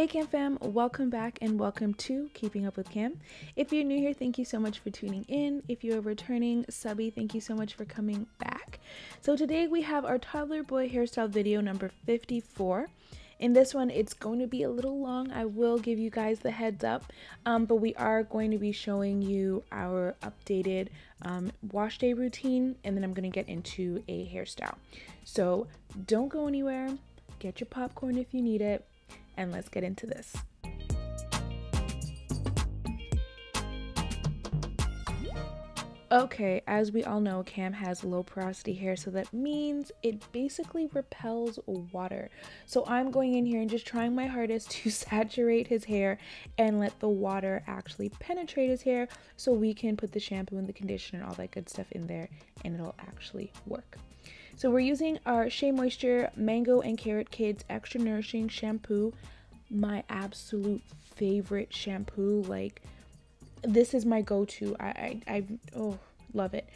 Hey Cam fam, welcome back and welcome to Keeping Up with Cam. If you're new here, thank you so much for tuning in. If you're a returning subby, thank you so much for coming back. So today we have our toddler boy hairstyle video number 54. In this one, it's going to be a little long. I will give you guys the heads up, but we are going to be showing you our updated wash day routine, and then I'm going to get into a hairstyle. So don't go anywhere, get your popcorn if you need it, and let's get into this. Okay, as we all know, Cam has low porosity hair, so that means it basically repels water. So I'm going in here and just trying my hardest to saturate his hair and let the water actually penetrate his hair so we can put the shampoo and the conditioner and all that good stuff in there and it'll actually work. So we're using our Shea Moisture Mango and Carrot Kids Extra Nourishing Shampoo, my absolute favorite shampoo. Like, this is my go-to. I love it.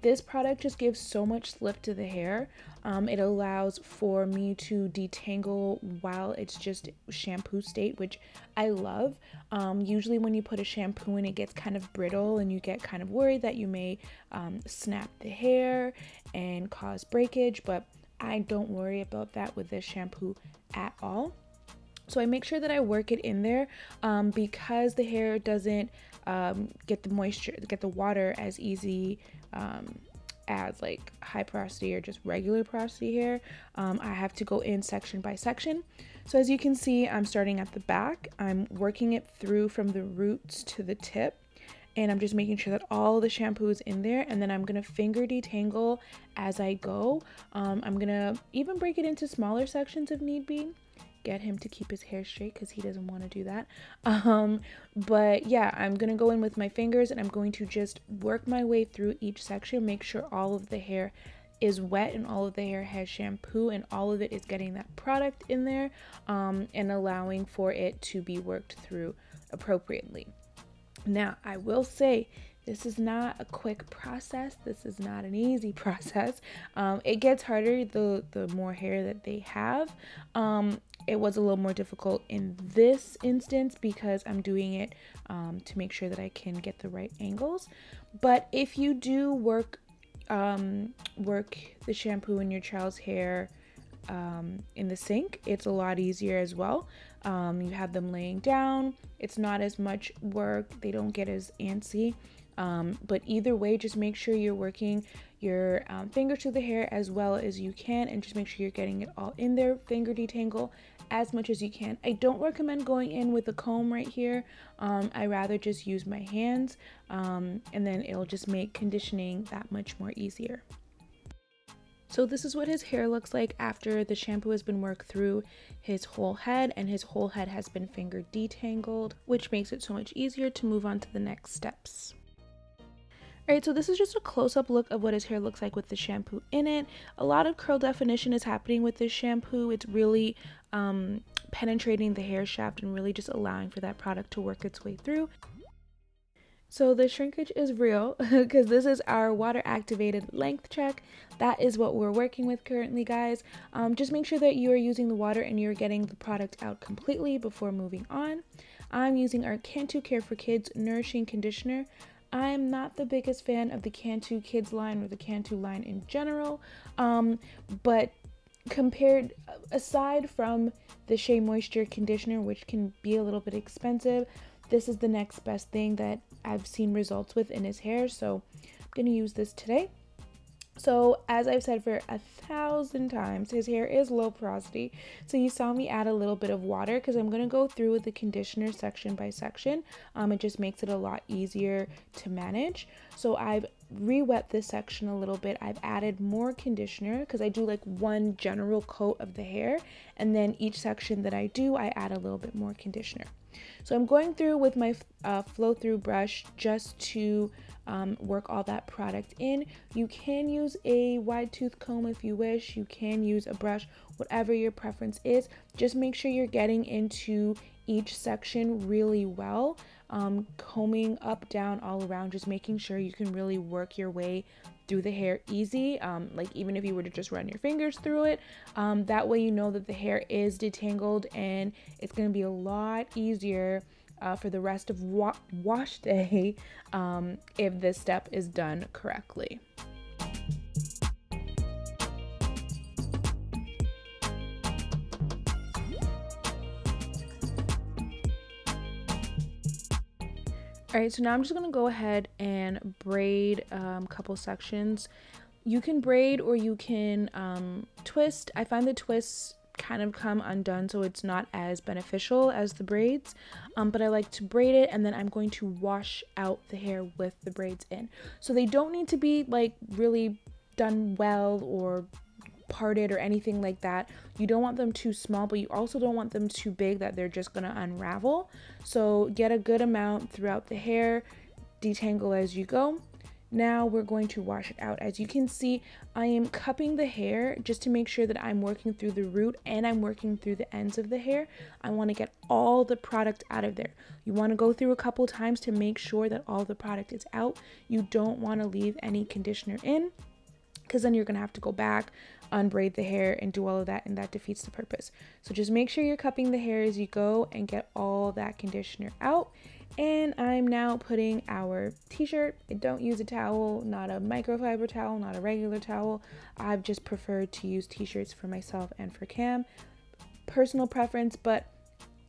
This product just gives so much lift to the hair. It allows for me to detangle while it's just shampoo state, which I love. Usually when you put a shampoo in, it gets kind of brittle and you get kind of worried that you may snap the hair and cause breakage, but I don't worry about that with this shampoo at all. So I make sure that I work it in there because the hair doesn't get the water as easy as like high porosity or just regular porosity hair. I have to go in section by section. So as you can see, I'm starting at the back. I'm working it through from the roots to the tip, and I'm just making sure that all the shampoo is in there, and then I'm gonna finger detangle as I go. I'm gonna even break it into smaller sections if need be. Get him to keep his hair straight because he doesn't want to do that, but yeah, I'm gonna go in with my fingers and I'm going to just work my way through each section, make sure all of the hair is wet and all of the hair has shampoo and all of it is getting that product in there, and allowing for it to be worked through appropriately. Now I will say, this is not a quick process. This is not an easy process. It gets harder the more hair that they have. It was a little more difficult in this instance because I'm doing it to make sure that I can get the right angles. But if you do work the shampoo in your child's hair in the sink, it's a lot easier as well. You have them laying down. It's not as much work. They don't get as antsy. But either way, just make sure you're working your fingers through the hair as well as you can, and just make sure you're getting it all in there. Finger detangle as much as you can. I don't recommend going in with a comb right here. I rather just use my hands, and then it'll just make conditioning that much more easier. So this is what his hair looks like after the shampoo has been worked through his whole head, and his whole head has been finger detangled, which makes it so much easier to move on to the next steps. Alright, so this is just a close-up look of what his hair looks like with the shampoo in it. A lot of curl definition is happening with this shampoo. It's really penetrating the hair shaft and really just allowing for that product to work its way through. So the shrinkage is real because this is our water activated length check. That is what we're working with currently, guys. Just make sure that you are using the water and you're getting the product out completely before moving on. I'm using our Cantu Care for Kids Nourishing Conditioner. I am not the biggest fan of the Cantu Kids line or the Cantu line in general, but aside from the Shea Moisture Conditioner, which can be a little bit expensive, this is the next best thing that I've seen results with in his hair, so I'm gonna use this today. So as I've said for 1,000 times, his hair is low porosity, so you saw me add a little bit of water because I'm going to go through with the conditioner section by section. It just makes it a lot easier to manage. So I've re-wet this section a little bit. I've added more conditioner because I do like one general coat of the hair, and then each section that I do, I add a little bit more conditioner. So I'm going through with my flow-through brush just to work all that product in. You can use a wide tooth comb if you wish. You can use a brush, whatever your preference is. Just make sure you're getting into each section really well, combing up, down, all around, just making sure you can really work your way through the hair easy, like even if you were to just run your fingers through it, that way you know that the hair is detangled and it's going to be a lot easier for the rest of wash day if this step is done correctly. Alright, so now I'm just going to go ahead and braid a couple sections. You can braid or you can twist. I find the twists kind of come undone, so it's not as beneficial as the braids, but I like to braid it, and then I'm going to wash out the hair with the braids in. So they don't need to be like really done well or parted or anything like that. You don't want them too small, but you also don't want them too big that they're just gonna unravel. So get a good amount throughout the hair, detangle as you go. Now we're going to wash it out. As you can see, I am cupping the hair just to make sure that I'm working through the root and I'm working through the ends of the hair. I want to get all the product out of there. You want to go through a couple times to make sure that all the product is out. You don't want to leave any conditioner in, because then you're going to have to go back, unbraid the hair, and do all of that, and that defeats the purpose. So just make sure you're cupping the hair as you go and get all that conditioner out. And I'm now putting our t-shirt. I don't use a towel, not a microfiber towel, not a regular towel. I've just preferred to use t-shirts for myself and for Cam. Personal preference, but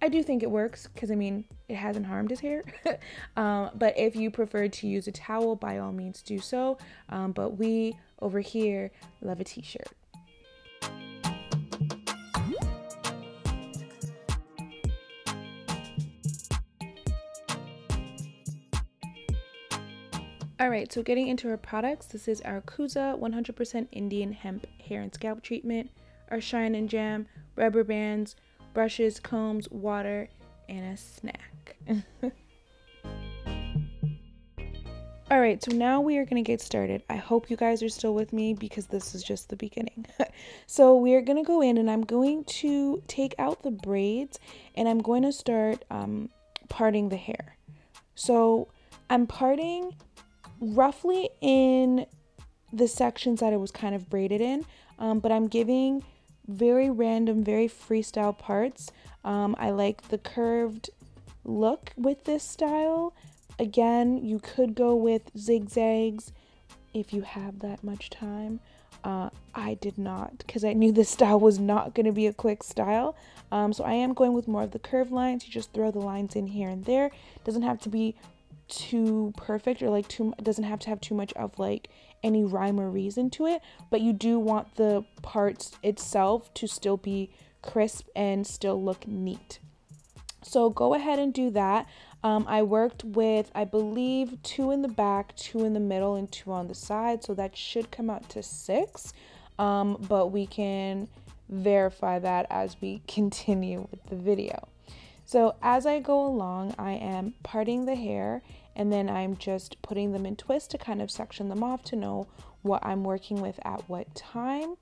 I do think it works, because I mean, it hasn't harmed his hair. But if you prefer to use a towel, by all means do so. But we over here love a t-shirt. Alright, so getting into our products, this is our Kuza 100% Indian Hemp Hair and Scalp Treatment, our Shine and Jam, rubber bands, brushes, combs, water, and a snack. Alright, so now we are going to get started. I hope you guys are still with me, because this is just the beginning. So we are going to go in, and I'm going to take out the braids, and I'm going to start parting the hair. So I'm parting roughly in the sections that it was kind of braided in, but I'm giving very random, very freestyle parts. I like the curved look with this style. Again, you could go with zigzags if you have that much time. I did not, because I knew this style was not going to be a quick style. So I am going with more of the curved lines. You just throw the lines in here and there. Doesn't have to be too perfect, or like too, doesn't have to have too much of like any rhyme or reason to it, but you do want the parts itself to still be crisp and still look neat. So go ahead and do that. I worked with, I believe, 2 in the back, 2 in the middle, and 2 on the side, so that should come out to 6, but we can verify that as we continue with the video. So as I go along, I am parting the hair, and then I'm just putting them in twists to kind of section them off to know what I'm working with at what time.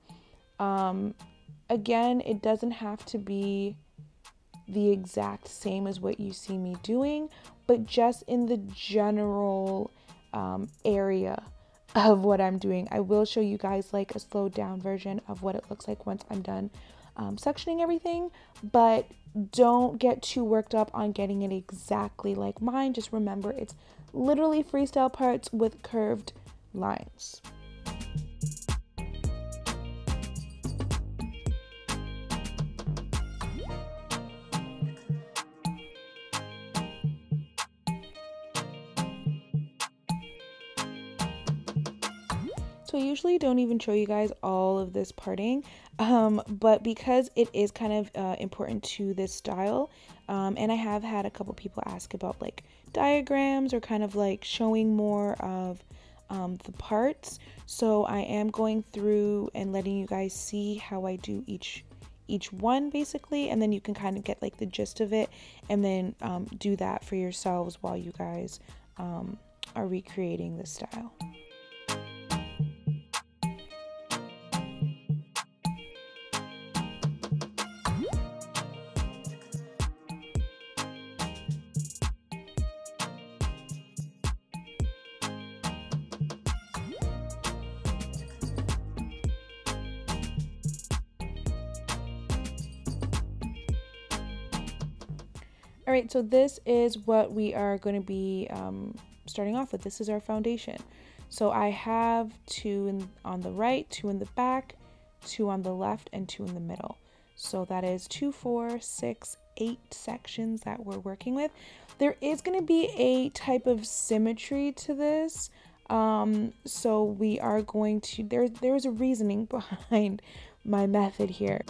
Again, it doesn't have to be the exact same as what you see me doing, but just in the general area of what I'm doing. I will show you guys like a slowed down version of what it looks like once I'm done sectioning everything, but don't get too worked up on getting it exactly like mine. Just remember, it's literally freestyle parts with curved lines. So I usually don't even show you guys all of this parting, but because it is kind of important to this style, and I have had a couple people ask about like diagrams or kind of like showing more of the parts, so I am going through and letting you guys see how I do each one basically, and then you can kind of get like the gist of it, and then do that for yourselves while you guys are recreating this style. All right, so this is what we are going to be starting off with. This is our foundation. So I have two on the right, two in the back, two on the left, and two in the middle. So that is 2, 4, 6, 8 sections that we're working with. There is going to be a type of symmetry to this. So we are going to, there's a reasoning behind my method here.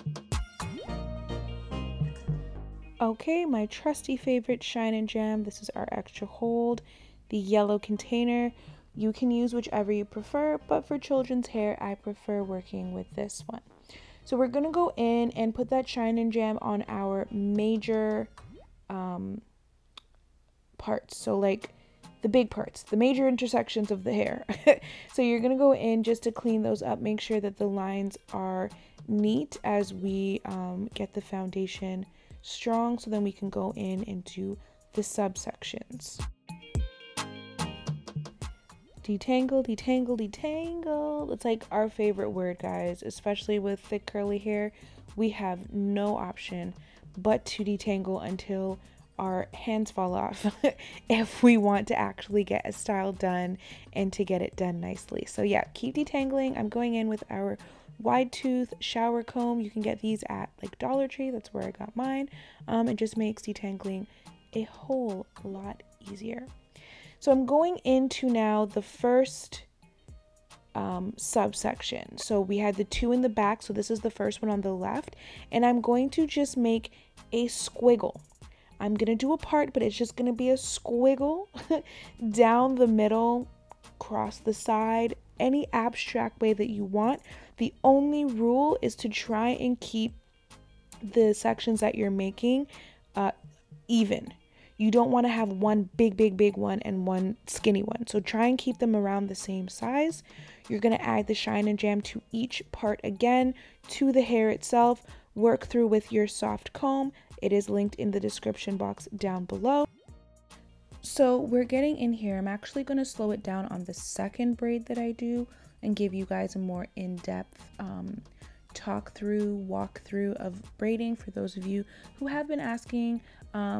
Okay, my trusty favorite Shine and Jam. This is our extra hold, the yellow container. You can use whichever you prefer, but for children's hair, I prefer working with this one. So we're gonna go in and put that Shine and Jam on our major parts. So like the big parts, the major intersections of the hair. So you're gonna go in just to clean those up, make sure that the lines are neat as we get the foundation strong, so then we can go in and do the subsections. Detangle, detangle, detangle. It's like our favorite word, guys, especially with thick curly hair. We have no option but to detangle until our hands fall off if we want to actually get a style done and to get it done nicely. So yeah, keep detangling. I'm going in with our wide tooth shower comb. You can get these at like Dollar Tree. That's where I got mine. It just makes detangling a whole lot easier. So I'm going into now the first subsection. So we had the two in the back. So this is the first one on the left, and I'm going to just make a squiggle. I'm gonna do a part, but it's just gonna be a squiggle down the middle, across the side, any abstract way that you want. The only rule is to try and keep the sections that you're making even. You don't wanna have one big one and one skinny one. So try and keep them around the same size. You're gonna add the Shine and Jam to each part again, to the hair itself. Work through with your soft comb. It is linked in the description box down below. So we're getting in here. I'm actually going to slow it down on the second braid that I do and give you guys a more in-depth walk through of braiding for those of you who have been asking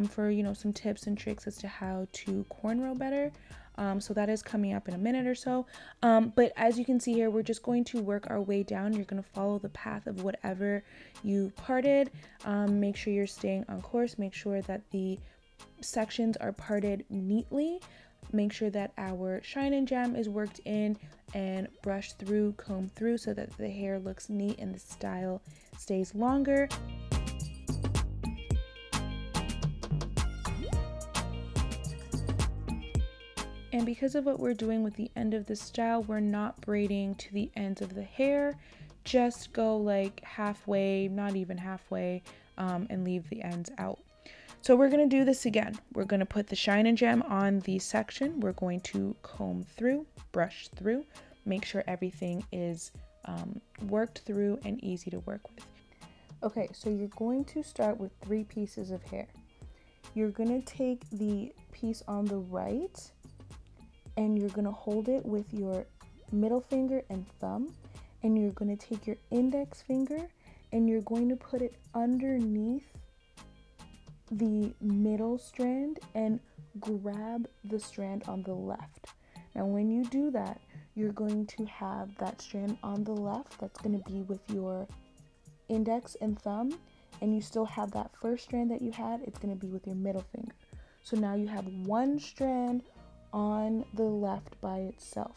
for, you know, some tips and tricks as to how to cornrow better. So that is coming up in a minute or so. But as you can see here, we're just going to work our way down. You're going to follow the path of whatever you parted. Make sure you're staying on course. Make sure that the sections are parted neatly. Make sure that our Shine and Jam is worked in and brushed through, combed through, so that the hair looks neat and the style stays longer. And because of what we're doing with the end of the style, we're not braiding to the ends of the hair. Just go like halfway, not even halfway, and leave the ends out. So we're going to do this again. We're going to put the Shine and Jam on the section. We're going to comb through, brush through, make sure everything is worked through and easy to work with. Okay, so you're going to start with 3 pieces of hair. You're going to take the piece on the right, and you're gonna hold it with your middle finger and thumb, and you're gonna take your index finger and you're going to put it underneath the middle strand and grab the strand on the left. Now when you do that, you're going to have that strand on the left that's gonna be with your index and thumb, and you still have that first strand that you had, it's gonna be with your middle finger. So now you have one strand on the left by itself.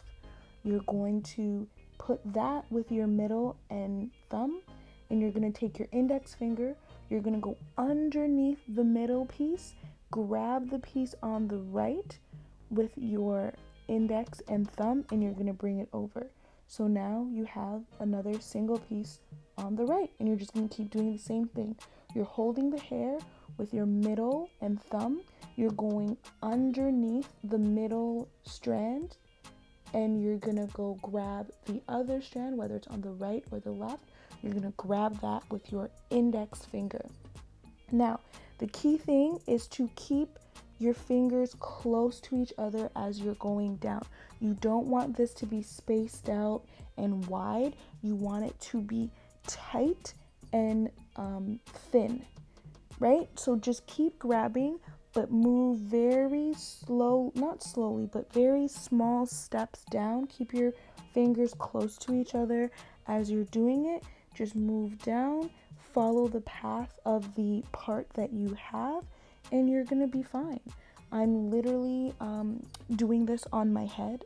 You're going to put that with your middle and thumb, and you're going to take your index finger, you're going to go underneath the middle piece, grab the piece on the right with your index and thumb, and you're going to bring it over. So now you have another single piece on the right, and you're just going to keep doing the same thing. You're holding the hair with your middle and thumb, you're going underneath the middle strand, and you're gonna go grab the other strand, whether it's on the right or the left, you're gonna grab that with your index finger. Now, the key thing is to keep your fingers close to each other as you're going down. You don't want this to be spaced out and wide. You want it to be tight and thin, right? So just keep grabbing but move very slow, not slowly, but very small steps down. Keep your fingers close to each other as you're doing it. Just move down, follow the path of the part that you have, and you're gonna be fine. I'm literally doing this on my head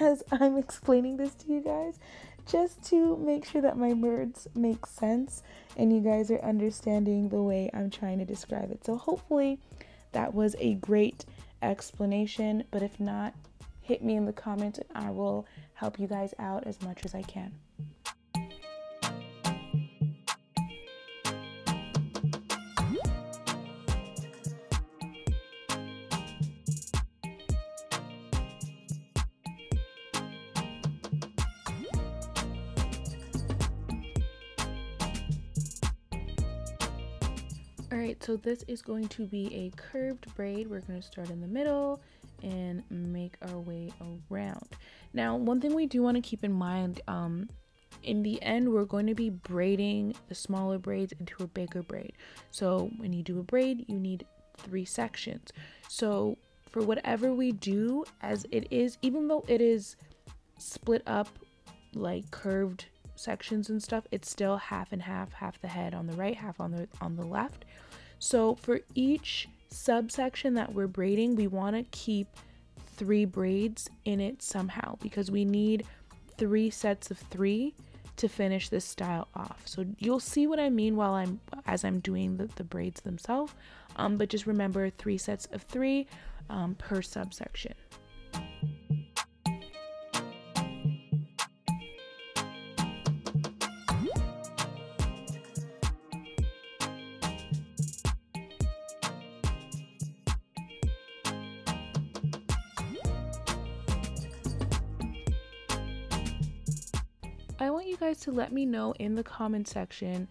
as I'm explaining this to you guys, just to make sure that my words make sense and you guys are understanding the way I'm trying to describe it. So hopefully that was a great explanation, but if not, hit me in the comments and I will help you guys out as much as I can. Alright, so this is going to be a curved braid. We're going to start in the middle and make our way around. Now, one thing we do want to keep in mind, in the end, we're going to be braiding the smaller braids into a bigger braid. So when you do a braid, you need 3 sections. So for whatever we do, as it is, even though it is split up like curved sections and stuff, it's still half and half, half the head on the right, half on the left. So for each subsection that we're braiding, we want to keep 3 braids in it somehow, because we need 3 sets of 3 to finish this style off. So you'll see what I mean while I'm doing the braids themselves, but just remember 3 sets of 3 per subsection. I want you guys to let me know in the comment section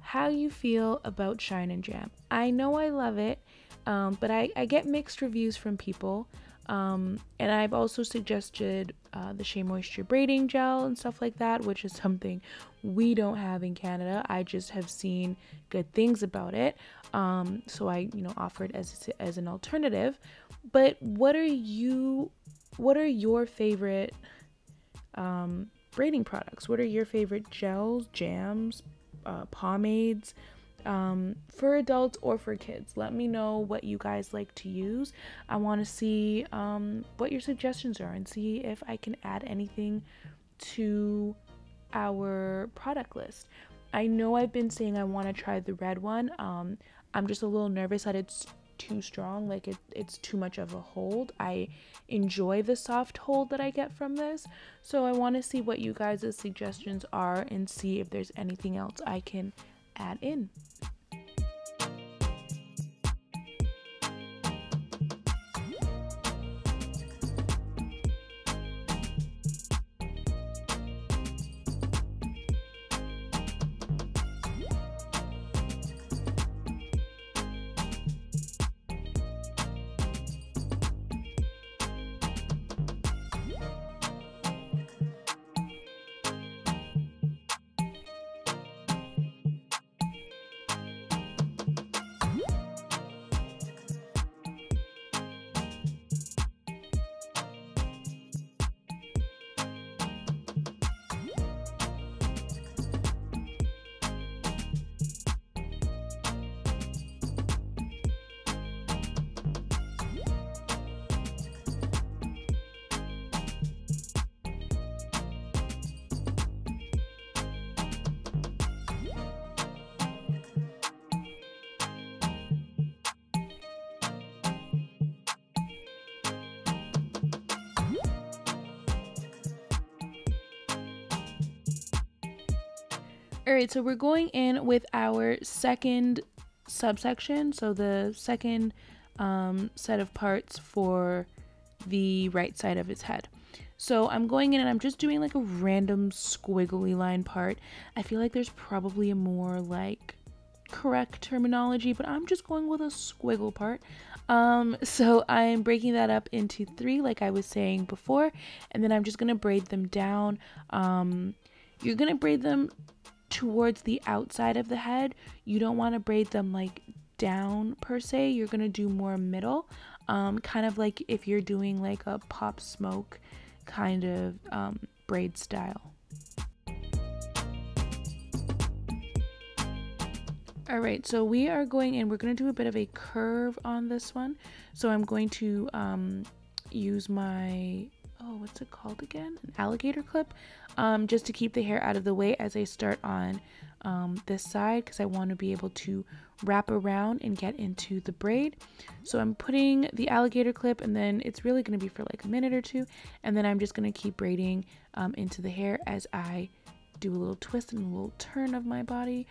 how you feel about Shine and Jam. I know I love it, but I get mixed reviews from people, and I've also suggested the Shea Moisture braiding gel and stuff like that, which is something we don't have in Canada. I just have seen good things about it, so I, you know, offered as an alternative. But what are your favorite braiding products? What are your favorite gels, jams, pomades, for adults or for kids? Let me know what you guys like to use. I want to see what your suggestions are and see if I can add anything to our product list. I know I've been saying I want to try the red one. I'm just a little nervous that it's too strong, like it's too much of a hold. I enjoy the soft hold that I get from this, so I want to see what you guys' suggestions are and see if there's anything else I can add in. Alright, so we're going in with our second subsection, so the second set of parts for the right side of his head. So I'm going in and I'm just doing like a random squiggly line part. I feel like there's probably a more like correct terminology, but I'm just going with a squiggle part. So I'm breaking that up into 3 like I was saying before, and then I'm just going to braid them down. You're going to braid them towards the outside of the head. You don't want to braid them like down per se, you're gonna do more middle, kind of like if you're doing like a pop smoke kind of braid style. All right, so we are going in, we're gonna do a bit of a curve on this one. So I'm going to use my, oh, what's it called again? An alligator clip, just to keep the hair out of the way as I start on this side, because I want to be able to wrap around and get into the braid. So I'm putting the alligator clip, and then it's really going to be for like a minute or two, and then I'm just going to keep braiding into the hair as I do a little twist and a little turn of my body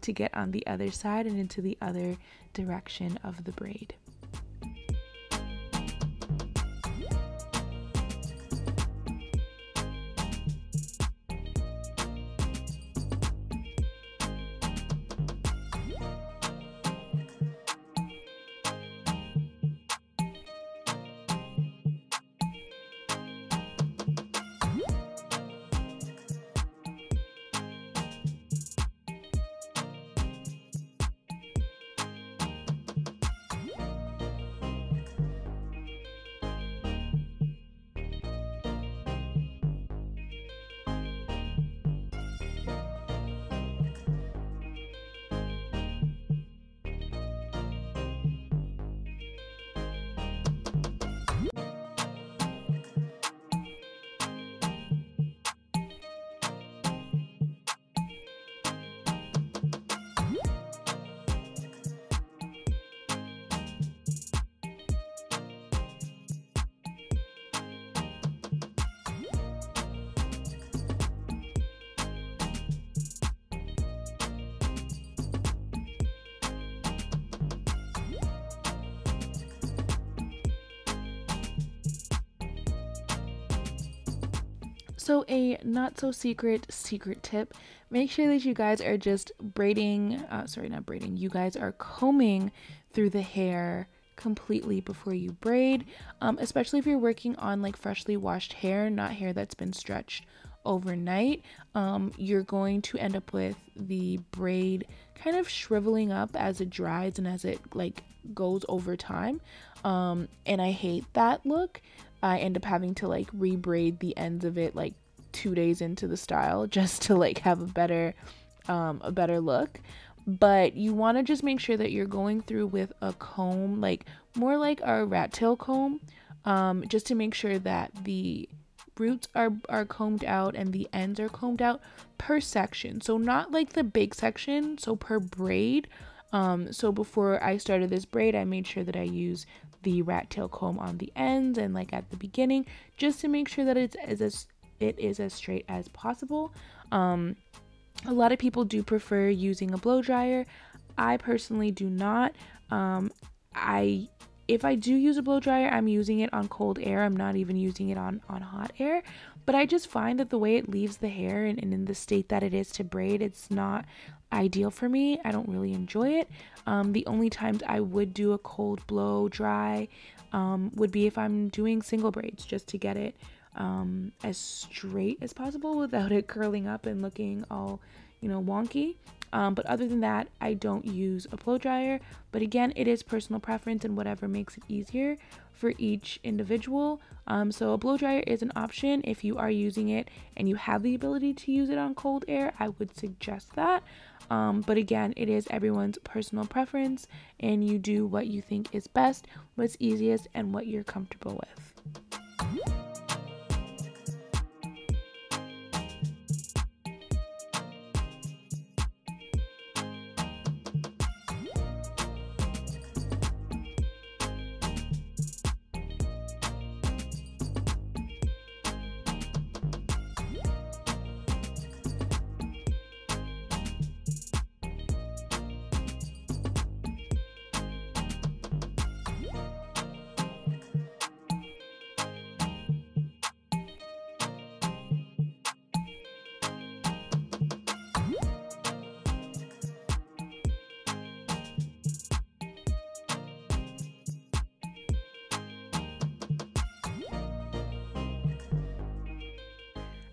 to get on the other side and into the other direction of the braid. So a not so secret tip, make sure that you guys are just combing through the hair completely before you braid, especially if you're working on like freshly washed hair, not hair that's been stretched overnight. You're going to end up with the braid kind of shriveling up as it dries and as it like goes over time, and I hate that look. I end up having to like rebraid the ends of it like 2 days into the style just to like have a better look. But you want to just make sure that you're going through with a comb, like more like a rat tail comb, just to make sure that the roots are combed out and the ends are combed out per section. So not like the big section, so per braid. So before I started this braid, I made sure that I use the rat tail comb on the ends and like at the beginning, just to make sure that it is as straight as possible. A lot of people do prefer using a blow dryer. I personally do not. If I do use a blow dryer, I'm using it on cold air. I'm not even using it on hot air. But I just find that the way it leaves the hair and in the state that it is to braid, it's not ideal for me. I don't really enjoy it. The only times I would do a cold blow dry would be if I'm doing single braids, just to get it as straight as possible without it curling up and looking all, you know, wonky. But other than that, I don't use a blow dryer. But again, it is personal preference and whatever makes it easier for each individual. So a blow dryer is an option. If you are using it and you have the ability to use it on cold air, I would suggest that. But again, it is everyone's personal preference, and you do what you think is best, what's easiest, and what you're comfortable with.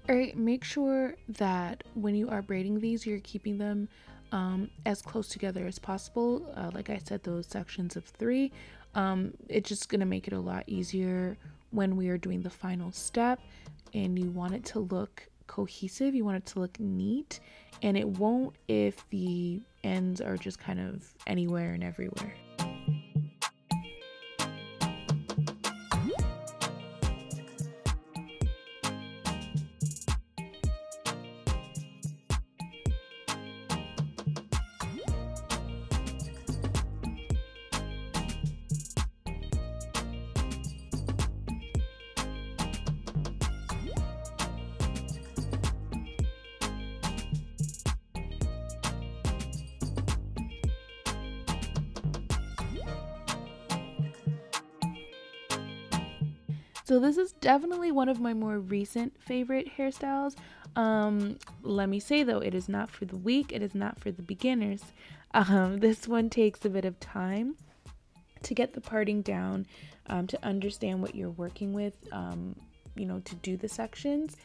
Alright, make sure that when you are braiding these, you're keeping them as close together as possible. Like I said, those sections of three. It's just going to make it a lot easier when we are doing the final step, and you want it to look cohesive, you want it to look neat, and it won't if the ends are just kind of anywhere and everywhere. So this is definitely one of my more recent favorite hairstyles. Let me say though, it is not for the weak, it is not for the beginners. This one takes a bit of time to get the parting down, to understand what you're working with, you know, to do the sections.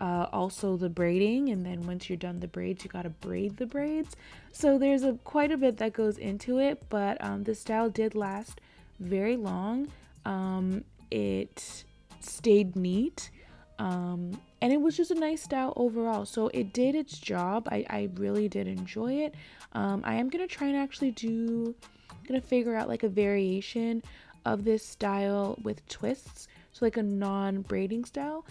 Also the braiding, and then once you're done the braids, you gotta braid the braids. So there's quite a bit that goes into it, but this style did last very long. It stayed neat, and it was just a nice style overall, so it did its job. I really did enjoy it. I am gonna try and actually figure out like a variation of this style with twists, so like a non-braiding style,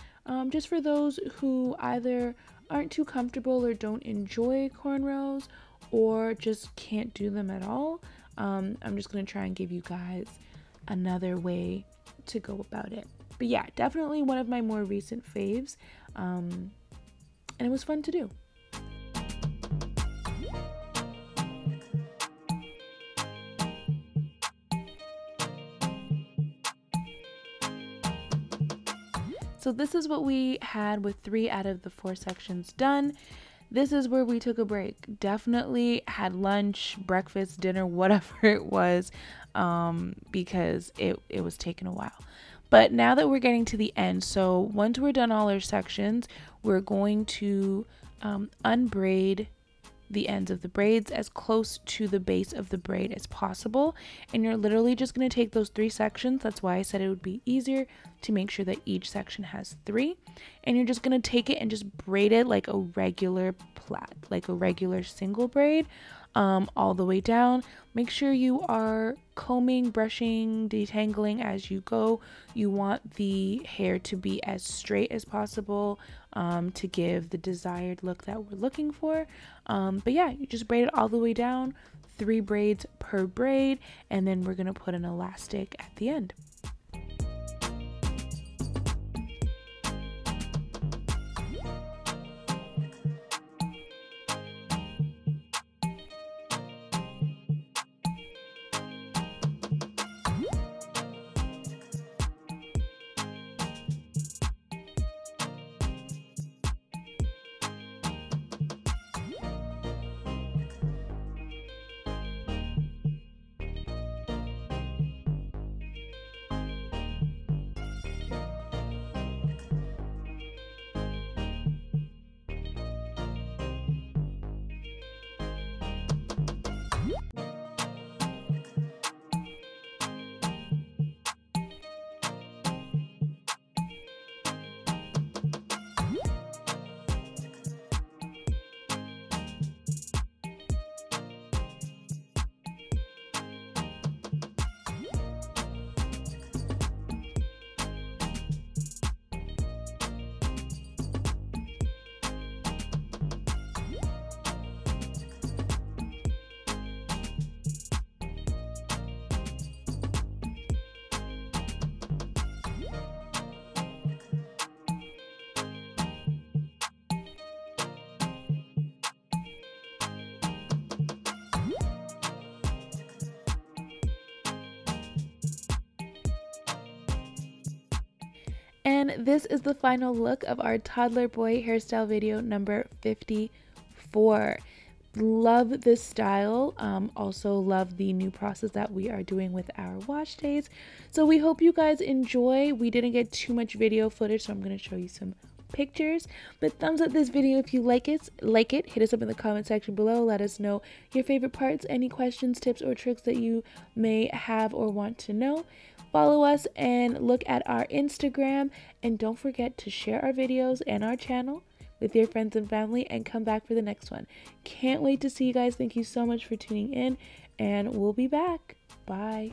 just for those who either aren't too comfortable or don't enjoy cornrows or just can't do them at all. I'm just gonna try and give you guys another way to go about it. But yeah, definitely one of my more recent faves, and it was fun to do. So this is what we had with 3 out of the 4 sections done. This is where we took a break. Definitely had lunch, breakfast, dinner, whatever it was, because it was taking a while. But now that we're getting to the end, so once we're done all our sections, we're going to unbraid the ends of the braids as close to the base of the braid as possible. And you're literally just going to take those 3 sections. That's why I said it would be easier to make sure that each section has 3. And you're just going to take it and just braid it like a regular plait, like a regular single braid, all the way down. Make sure you are combing, brushing, detangling as you go. You want the hair to be as straight as possible, to give the desired look that we're looking for. But yeah, you just braid it all the way down, 3 braids per braid, and then we're gonna put an elastic at the end. And this is the final look of our toddler boy hairstyle video number 54. Love this style. Also love the new process that we are doing with our wash days. So we hope you guys enjoy. We didn't get too much video footage, so I'm going to show you some pictures, but thumbs up this video if you like it. Hit us up in the comment section below. Let us know your favorite parts, any questions, tips, or tricks that you may have or want to know. Follow us and look at our Instagram, and don't forget to share our videos and our channel with your friends and family, and come back for the next one. Can't wait to see you guys. Thank you so much for tuning in, and we'll be back. Bye.